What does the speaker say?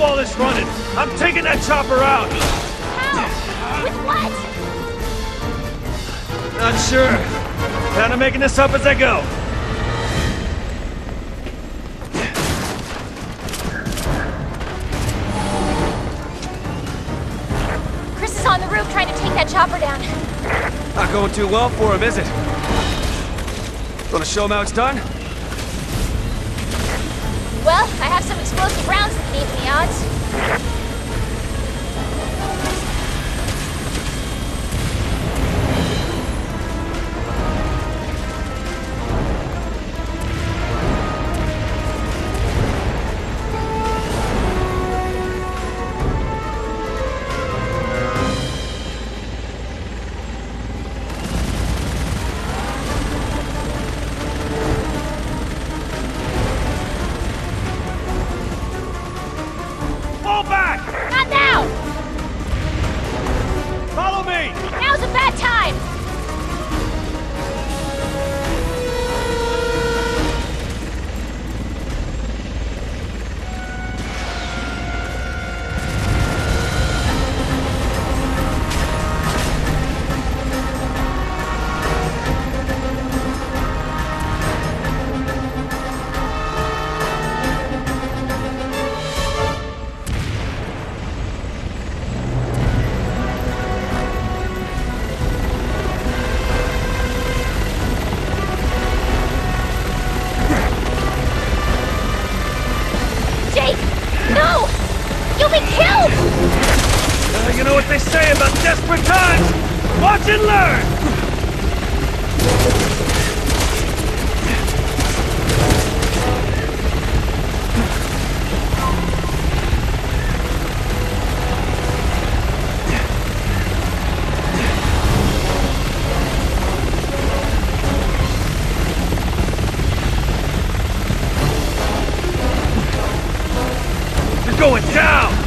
do all this running. I'm taking that chopper out. How? With what? Not sure. Kinda making this up as I go. Chris is on the roof trying to take that chopper down. Not going too well for him, is it? Gonna show him how it's done? Well, I have some explosive rounds that can even the odds. Going down!